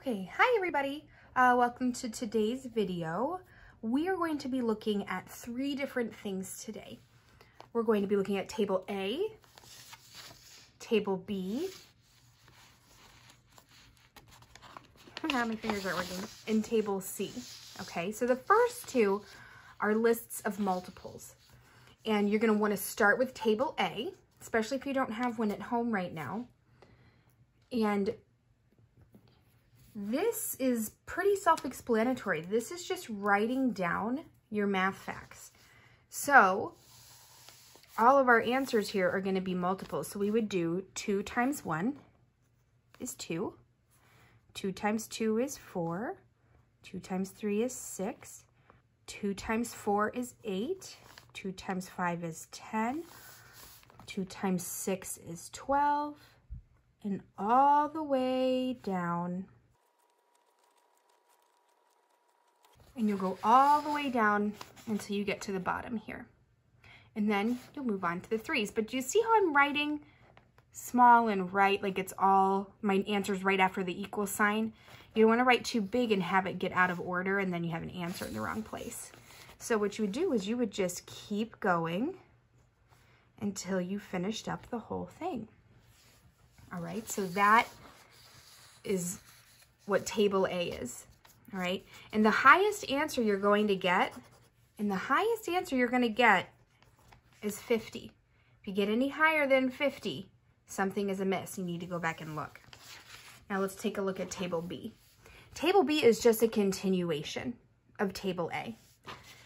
Okay, hi everybody. Welcome to today's video. We are going to be looking at three different things today. We're going to be looking at table A, table B, my fingers aren't working, and table C. Okay, so the first two are lists of multiples. And you're going to want to start with table A, especially if you don't have one at home right now. And this is pretty self-explanatory. This is just writing down your math facts. So all of our answers here are going to be multiples. So we would do 2 times 1 is 2. 2 times 2 is 4. 2 times 3 is 6. 2 times 4 is 8. 2 times 5 is 10. 2 times 6 is 12. And all the way down. And you'll go all the way down until you get to the bottom here. And then you'll move on to the threes. But do you see how I'm writing small and right, like it's all, my answer's right after the equal sign? You don't want to write too big and have it get out of order and then you have an answer in the wrong place. So what you would do is you would just keep going until you finished up the whole thing. All right, so that is what table A is. All right, and the highest answer you're going to get, is 50. If you get any higher than 50, something is amiss. You need to go back and look. Now let's take a look at table B. Table B is just a continuation of table A.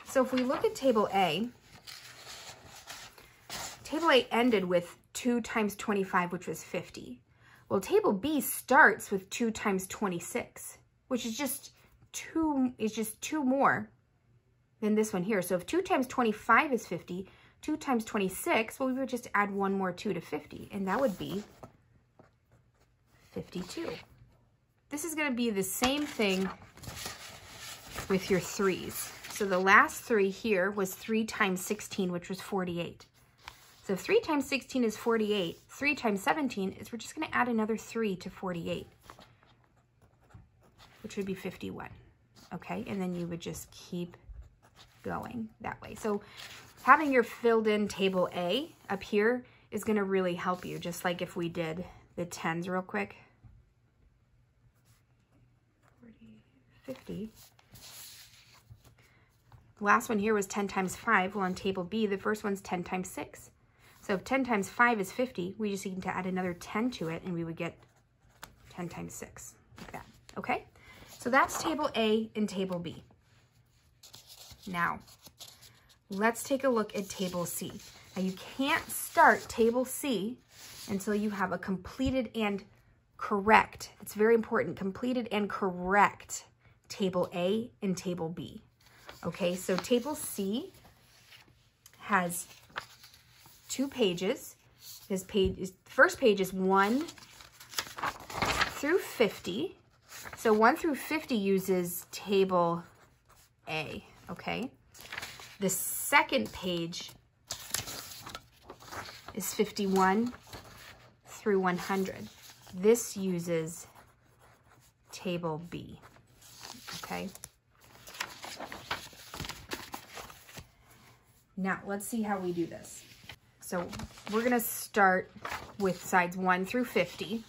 So if we look at table A ended with 2 times 25, which was 50. Well, table B starts with 2 times 26, which is just two more than this one here. So if 2 times 25 is 50, 2 times 26, well, we would just add one more 2 to 50, and that would be 52. This is going to be the same thing with your threes. So the last three here was 3 times 16, which was 48. So if 3 times 16 is 48, 3 times 17 is, we're just going to add another 3 to 48, which would be 51, okay? And then you would just keep going that way. So having your filled in table A up here is going to really help you, just like if we did the tens real quick. 40, 50. The last one here was 10 times 5. Well, on table B, the first one's 10 times 6. So if 10 times 5 is 50, we just need to add another 10 to it, and we would get 10 times 6, like that, okay? So that's table A and table B. Now, let's take a look at table C. Now, you can't start table C until you have a completed and correct, it's very important, completed and correct table A and table B. Okay, so table C has 2 pages. This page is, first page is 1 through 50. So 1 through 50 uses table A, okay? The second page is 51 through 100. This uses table B, okay? Now, let's see how we do this. So we're gonna start with sides 1 through 50.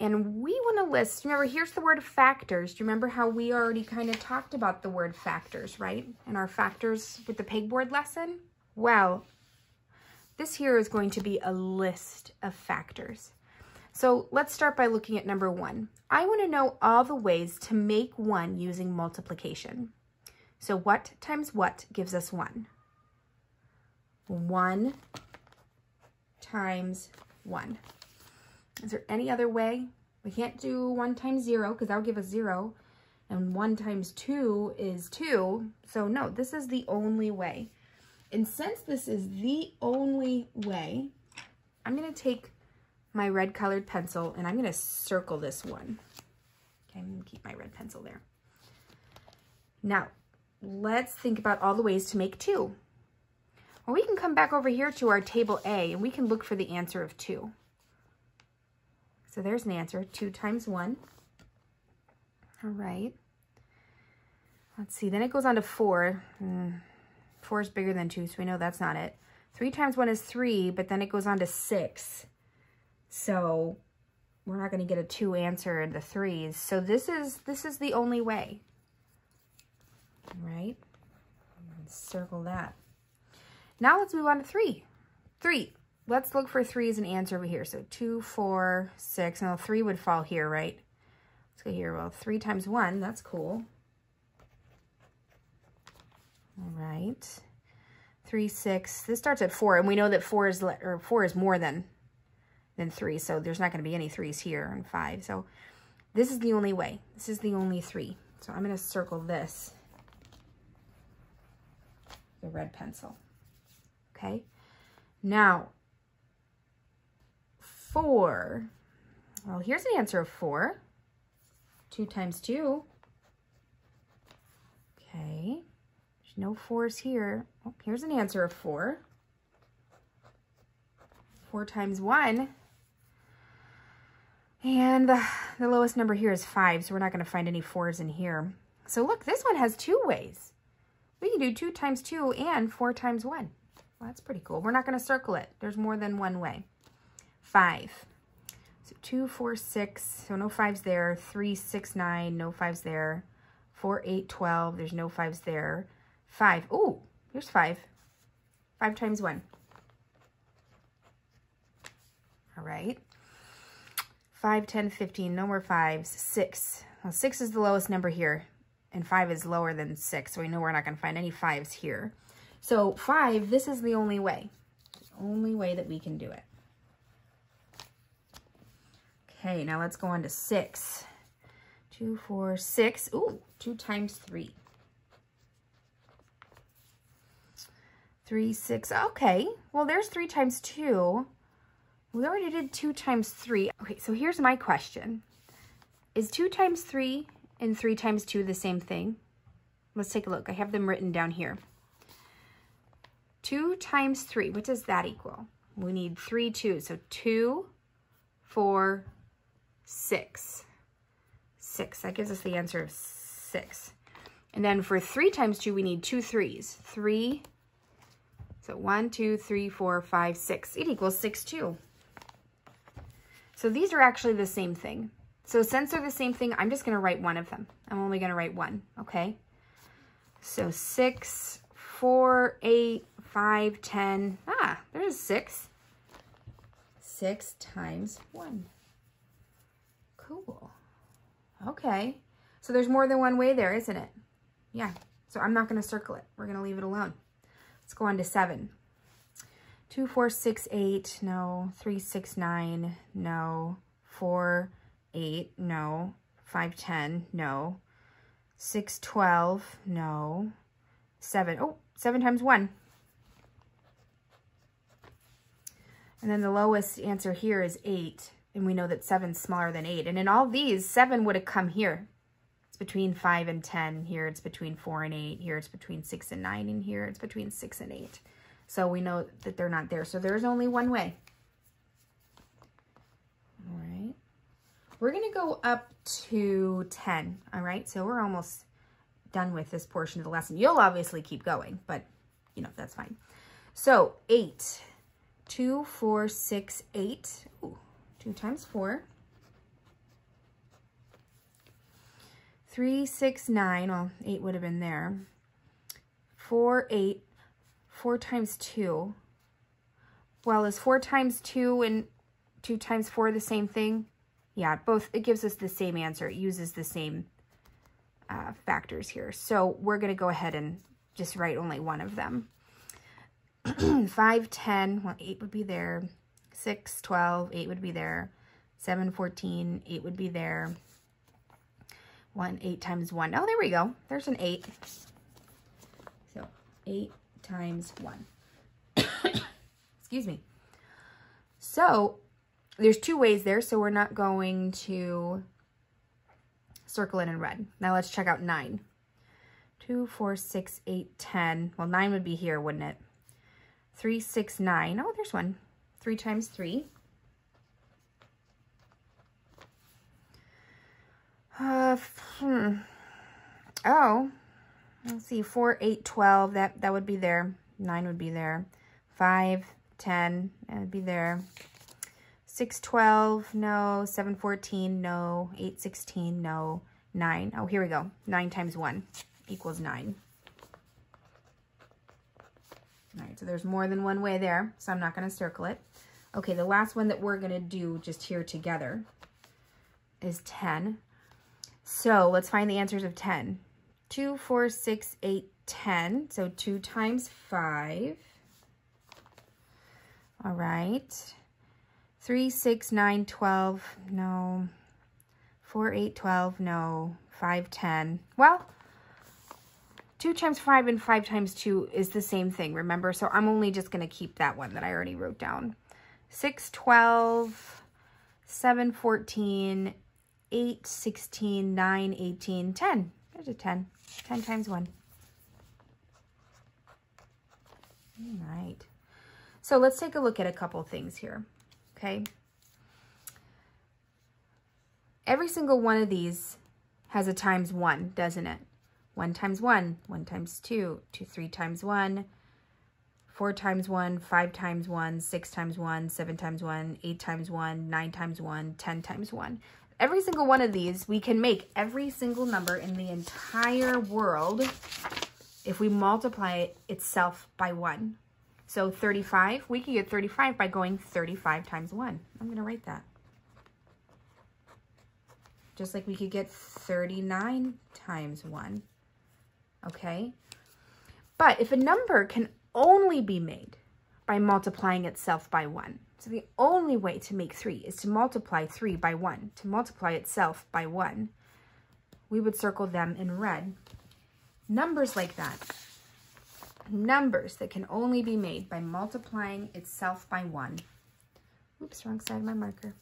And we wanna list, remember, here's the word factors. Do you remember how we already kind of talked about the word factors, right? And our factors with the pegboard lesson? Well, this here is going to be a list of factors. So let's start by looking at number 1. I wanna know all the ways to make 1 using multiplication. So what times what gives us 1? 1 times 1. Is there any other way? We can't do 1 times 0 because that would give us 0. And 1 times 2 is 2. So no, this is the only way. And since this is the only way, I'm going to take my red colored pencil and I'm going to circle this one. Okay, I'm going to keep my red pencil there. Now, let's think about all the ways to make 2. Well, we can come back over here to our table A and we can look for the answer of 2. So there's an answer, 2 times 1. All right. Let's see, then it goes on to 4. 4 is bigger than 2, so we know that's not it. 3 times 1 is 3, but then it goes on to 6. So we're not going to get a 2 answer in the 3s. So this is the only way. All right. Let's circle that. Now let's move on to 3. 3. Let's look for 3 as an answer over here. So 2, 4, 6. Now 3 would fall here, right? Let's go here. Well, 3 times 1, that's cool. All right. 3, 6. This starts at 4, and we know that 4 is more than 3. So there's not going to be any 3s here, and 5. So this is the only way. This is the only 3. So I'm going to circle this. The red pencil. Okay. Now, 4. Well, here's an answer of 4. 2 times 2. Okay. There's no 4s here. Oh, here's an answer of 4. 4 times 1. And the lowest number here is 5, so we're not going to find any 4s in here. So look, this one has 2 ways. We can do 2 times 2 and 4 times 1. Well, that's pretty cool. We're not going to circle it. There's more than one way. 5. So 2, 4, 6. So no 5s there. 3, 6, 9. No 5s there. 4, 8, 12. There's no 5s there. 5. Ooh, here's 5. 5 times 1. All right. 5, 10, 15. No more 5s. 6. Well, 6 is the lowest number here. And 5 is lower than 6, so we know we're not going to find any 5s here. So 5, this is the only way. The only way that we can do it. Okay, now let's go on to 6. 2, 4, 6. Ooh, 2 times 3. 3, 6. Okay, well, there's 3 times 2. We already did 2 times 3. Okay, so here's my question. Is 2 times 3... and 3 times 2 the same thing? Let's take a look. I have them written down here. 2 times 3, what does that equal? We need 3 2s, so 2, 4, 6. 6, that gives us the answer of 6. And then for 3 times 2, we need 2 3s. 3, so 1, 2, 3, 4, 5, 6. It equals 6 2. So these are actually the same thing. So since they're the same thing, I'm just going to write one of them. I'm only going to write one, okay? So 6, 4, 8, 5, 10. Ah, there's 6. 6 times 1. Cool. Okay. So there's more than one way there, isn't it? Yeah. So I'm not going to circle it. We're going to leave it alone. Let's go on to 7. 2, 4, 6, 8. No. 3, 6, 9. No. 4, 8, no. 5, 10, no. 6, 12, no. 7, oh, 7 times 1. And then the lowest answer here is 8, and we know that 7's smaller than 8. And in all these, 7 would have come here. It's between 5 and 10. Here it's between 4 and 8. Here it's between 6 and 9. And here it's between 6 and 8. So we know that they're not there. So there's only one way. We're going to go up to 10, all right? So we're almost done with this portion of the lesson. You'll obviously keep going, but, you know, that's fine. So 8, 2, 4, 6, 8. Ooh, 2 times 4. 3, 6, 9. Well, 8 would have been there. 4, 8. 4 times 2. Well, is 4 times 2 and 2 times 4 the same thing? Yeah, both, it gives us the same answer. It uses the same factors here. So we're going to go ahead and just write only one of them. 5, 10, well, 8 would be there. 6, 12, 8 would be there. 7, 14, 8 would be there. 1, 8 times 1. Oh, there we go. There's an 8. So 8 times 1. Excuse me. So there's 2 ways there, so we're not going to circle it in red. Now let's check out 9. 2, 4, 6, 8, 10. Well, 9 would be here, wouldn't it? 3, 6, 9. Oh, there's one. 3 times 3. Oh, let's see, 4, 8, 12, that would be there. 9 would be there. 5, 10, that would be there. 6, 12, no. 7, 14, no. 8, 16, no. 9, oh, here we go. 9 times 1 equals 9. All right, so there's more than one way there, so I'm not going to circle it. Okay, the last one that we're going to do just here together is 10. So let's find the answers of 10. 2, 4, 6, 8, 10. So 2 times 5. All right. 3, 6, 9, 12. No. 4, 8, 12. No. 5, 10. Well, 2 times 5 and 5 times 2 is the same thing, remember? So I'm only just going to keep that one that I already wrote down. 6, 12, 7, 14, 8, 16, 9, 18, 10. There's a 10. 10 times 1. All right. So let's take a look at a couple things here, okay? Every single one of these has a times 1, doesn't it? 1 times 1, 1 times 2, 3 times 1, 4 times 1, 5 times 1, 6 times 1, 7 times 1, 8 times 1, 9 times 1, 10 times 1. Every single one of these, we can make every single number in the entire world if we multiply it itself by 1. So 35, we can get 35 by going 35 times 1. I'm going to write that. Just like we could get 39 times 1. Okay, but if a number can only be made by multiplying itself by 1, so the only way to make 3 is to multiply 3 by 1, to multiply itself by 1, we would circle them in red. Numbers like that, numbers that can only be made by multiplying itself by 1, oops, wrong side of my marker,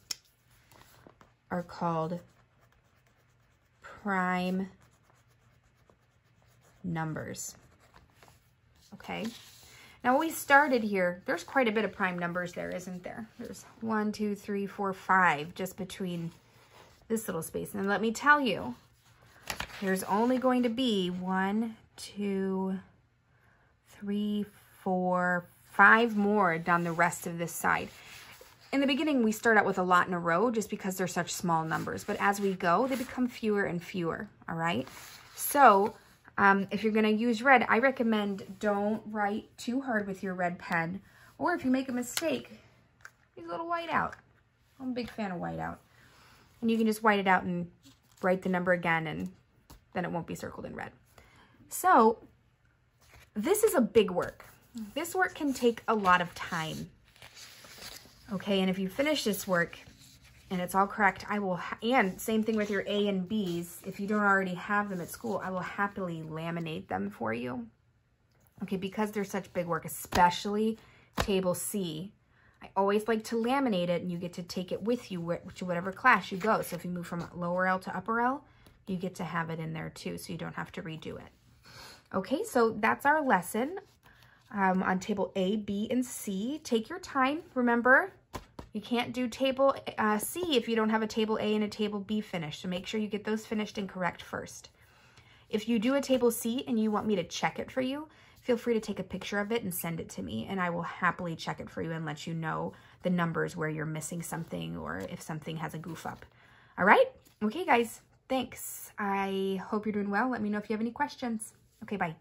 are called prime numbers. Okay, now we started here, there's quite a bit of prime numbers there, isn't there? There's 1, 2, 3, 4, 5 just between this little space. And let me tell you, there's only going to be 1, 2, 3, 4, 5 more down the rest of this side. In the beginning, we start out with a lot in a row just because they're such small numbers, but as we go, they become fewer and fewer. All right, so if you're going to use red, I recommend don't write too hard with your red pen. Or if you make a mistake, use a little white out. I'm a big fan of white out. And you can just white it out and write the number again, and then it won't be circled in red. So this is a big work. This work can take a lot of time. Okay, and if you finish this work and it's all correct, I will, and same thing with your A and B's, if you don't already have them at school, I will happily laminate them for you. Okay, because they're such big work, especially table C, I always like to laminate it, and you get to take it with you to whatever class you go. So if you move from lower L to upper L, you get to have it in there too, so you don't have to redo it. Okay, so that's our lesson on table A, B, and C. Take your time, remember. You can't do table C if you don't have a table A and a table B finished. So make sure you get those finished and correct first. If you do a table C and you want me to check it for you, feel free to take a picture of it and send it to me, and I will happily check it for you and let you know the numbers where you're missing something or if something has a goof up. All right? Okay, guys. Thanks. I hope you're doing well. Let me know if you have any questions. Okay, bye.